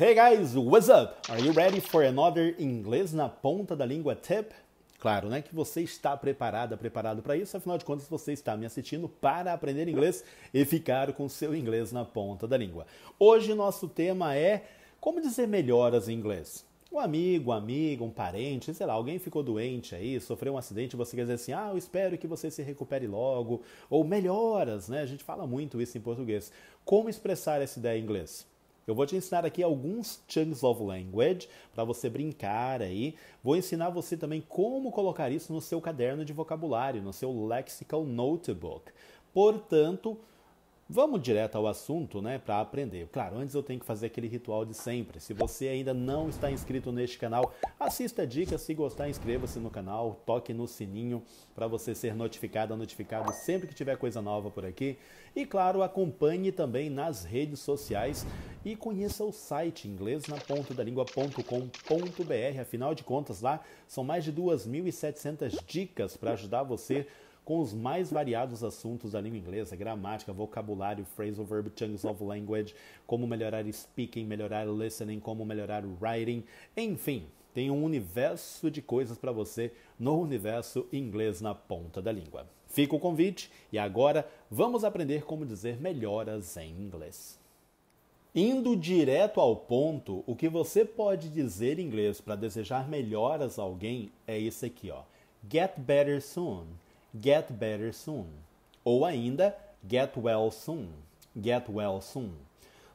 Hey guys, what's up? Are you ready for another Inglês na Ponta da Língua tip? Claro, né, que você está preparado para isso, afinal de contas você está me assistindo para aprender inglês e ficar com seu inglês na ponta da língua. Hoje nosso tema é como dizer melhoras em inglês. Um amigo, um parente, sei lá, alguém ficou doente aí, sofreu um acidente, você quer dizer assim, ah, eu espero que você se recupere logo, ou melhoras, né? A gente fala muito isso em português. Como expressar essa ideia em inglês? Eu vou te ensinar aqui alguns Chunks of Language para você brincar aí. Vou ensinar você também como colocar isso no seu caderno de vocabulário, no seu Lexical Notebook. Portanto, vamos direto ao assunto, né, para aprender. Claro, antes eu tenho que fazer aquele ritual de sempre. Se você ainda não está inscrito neste canal, assista a dica. Se gostar, inscreva-se no canal, toque no sininho para você ser notificado sempre que tiver coisa nova por aqui. E claro, acompanhe também nas redes sociais e conheça o site inglesnapontadalingua.com.br. Afinal de contas, lá são mais de 2.700 dicas para ajudar você com os mais variados assuntos da língua inglesa, gramática, vocabulário, phrasal verb, chunks of language, como melhorar speaking, melhorar listening, como melhorar writing, enfim, tem um universo de coisas para você no universo Inglês na Ponta da Língua. Fica o convite e agora vamos aprender como dizer melhoras em inglês. Indo direto ao ponto, o que você pode dizer em inglês para desejar melhoras a alguém é isso aqui, ó. Get better soon. Get better soon. Ou ainda, get well soon. Get well soon.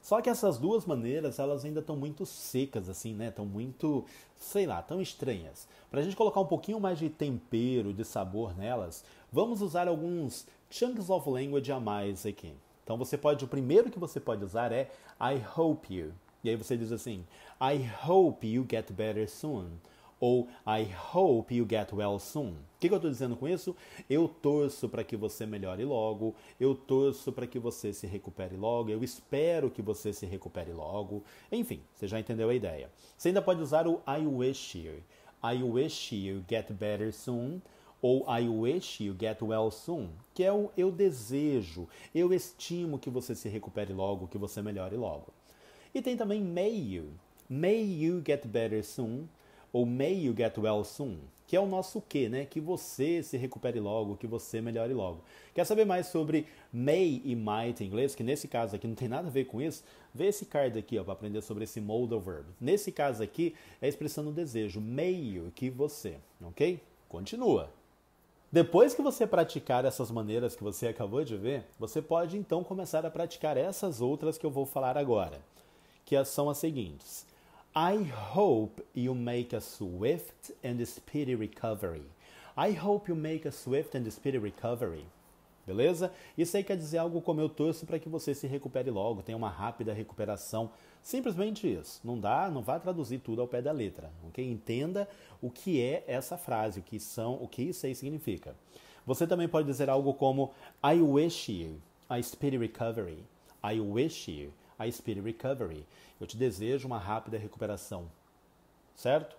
Só que essas duas maneiras, elas ainda estão muito secas, assim, né? Estão muito, sei lá, tão estranhas. Para a gente colocar um pouquinho mais de tempero, de sabor nelas, vamos usar alguns chunks of language a mais aqui. Então, você pode, o primeiro que você pode usar é I hope you. E aí você diz assim, I hope you get better soon. Ou I hope you get well soon. O que eu estou dizendo com isso? Eu torço para que você melhore logo, eu torço para que você se recupere logo, eu espero que você se recupere logo. Enfim, você já entendeu a ideia. Você ainda pode usar o I wish you. I wish you get better soon. Ou I wish you get well soon. Que é o eu desejo, eu estimo que você se recupere logo, que você melhore logo. E tem também may you. May you get better soon. Ou may you get well soon, que é o nosso que, né? Que você se recupere logo, que você melhore logo. Quer saber mais sobre may e might em inglês? Que nesse caso aqui não tem nada a ver com isso. Vê esse card aqui, ó, para aprender sobre esse modal verb. Nesse caso aqui, é expressando o desejo, may you, que você, ok? Continua. Depois que você praticar essas maneiras que você acabou de ver, você pode então começar a praticar essas outras que eu vou falar agora, que são as seguintes. I hope you make a swift and speedy recovery. I hope you make a swift and speedy recovery. Beleza? Isso aí quer dizer algo como eu torço para que você se recupere logo, tenha uma rápida recuperação. Simplesmente isso. Não dá, não vá traduzir tudo ao pé da letra, ok? Entenda o que é essa frase, o que isso aí significa. Você também pode dizer algo como I wish you a speedy recovery. I wish you a speedy recovery. Eu te desejo uma rápida recuperação, certo?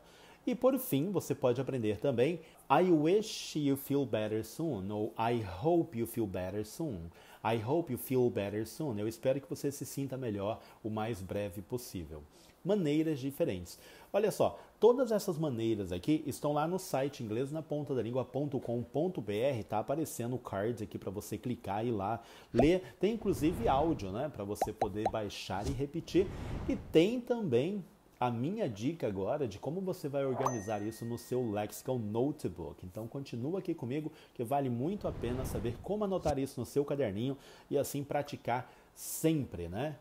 E por fim, você pode aprender também I wish you feel better soon, ou I hope you feel better soon. I hope you feel better soon. Eu espero que você se sinta melhor o mais breve possível. Maneiras diferentes. Olha só, todas essas maneiras aqui estão lá no site inglesnapontadalingua.com.br, tá aparecendo o card aqui para você clicar e ir lá ler. Tem inclusive áudio, né, para você poder baixar e repetir. E tem também a minha dica agora de como você vai organizar isso no seu Lexical Notebook. Então continua aqui comigo que vale muito a pena saber como anotar isso no seu caderninho e assim praticar sempre, né?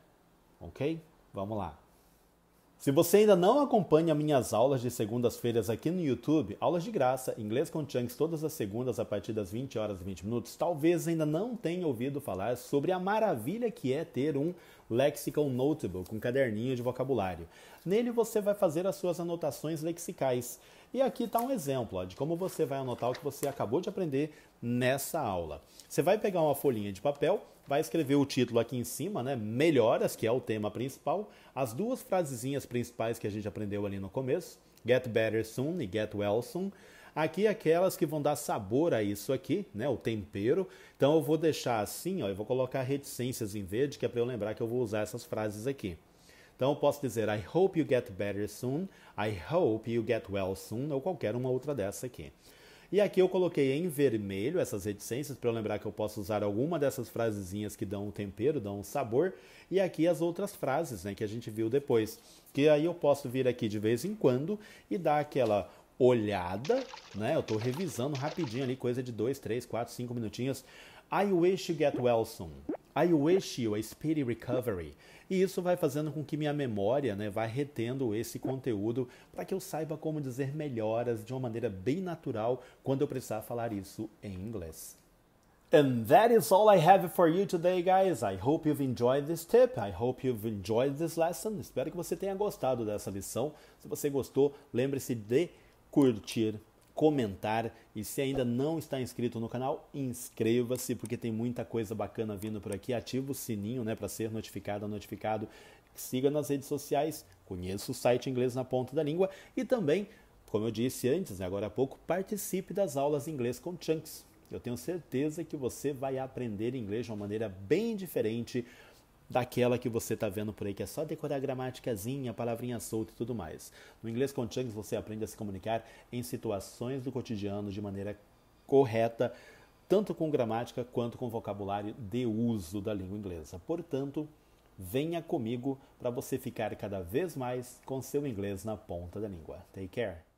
Ok? Vamos lá. Se você ainda não acompanha minhas aulas de segundas-feiras aqui no YouTube, aulas de graça, Inglês com Chunks, todas as segundas a partir das 20h e 20min, talvez ainda não tenha ouvido falar sobre a maravilha que é ter um Lexical Notebook, um caderninho de vocabulário. Nele você vai fazer as suas anotações lexicais. E aqui está um exemplo, ó, de como você vai anotar o que você acabou de aprender nessa aula. Você vai pegar uma folhinha de papel, vai escrever o título aqui em cima, né? Melhoras, que é o tema principal. As duas frasezinhas principais que a gente aprendeu ali no começo. Get better soon e get well soon. Aqui aquelas que vão dar sabor a isso aqui, né? O tempero. Então eu vou deixar assim, ó. Eu vou colocar reticências em verde, que é para eu lembrar que eu vou usar essas frases aqui. Então, eu posso dizer I hope you get better soon, I hope you get well soon, ou qualquer uma outra dessa aqui. E aqui eu coloquei em vermelho essas reticências para eu lembrar que eu posso usar alguma dessas frasezinhas que dão um tempero, dão um sabor. E aqui as outras frases, né, que a gente viu depois. Que aí eu posso vir aqui de vez em quando e dar aquela olhada, né? Eu estou revisando rapidinho ali, coisa de 2, 3, 4, 5 minutinhos. I wish you get well soon. I wish you a speedy recovery. E isso vai fazendo com que minha memória, né, vai retendo esse conteúdo para que eu saiba como dizer melhoras de uma maneira bem natural quando eu precisar falar isso em inglês. And that is all I have for you today, guys. I hope you've enjoyed this tip. I hope you've enjoyed this lesson. Espero que você tenha gostado dessa lição. Se você gostou, lembre-se de curtir, comentar, e se ainda não está inscrito no canal, inscreva-se, porque tem muita coisa bacana vindo por aqui. Ativa o sininho, né, para ser notificado. Siga nas redes sociais, conheça o site Inglês na Ponta da Língua e também, como eu disse antes, agora há pouco, participe das aulas de Inglês com Chunks. Eu tenho certeza que você vai aprender inglês de uma maneira bem diferente daquela que você está vendo por aí, que é só decorar gramaticazinha, palavrinha solta e tudo mais. No Inglês com Chunks você aprende a se comunicar em situações do cotidiano de maneira correta, tanto com gramática quanto com vocabulário de uso da língua inglesa. Portanto, venha comigo para você ficar cada vez mais com seu inglês na ponta da língua. Take care!